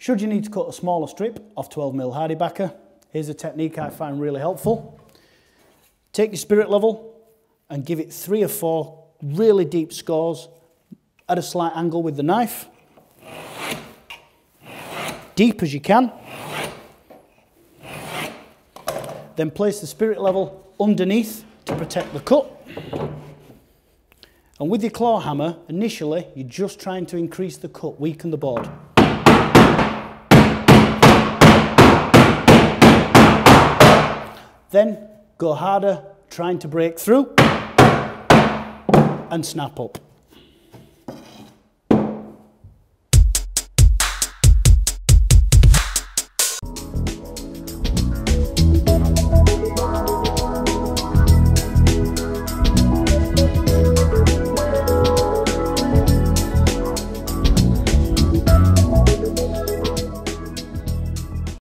Should you need to cut a smaller strip off 12mm HardieBacker, here's a technique I find really helpful. Take your spirit level and give it 3 or 4 really deep scores at a slight angle with the knife. Deep as you can. Then place the spirit level underneath to protect the cut. And with your claw hammer, initially, you're just trying to increase the cut, weaken the board. Then go harder, trying to break through and snap up.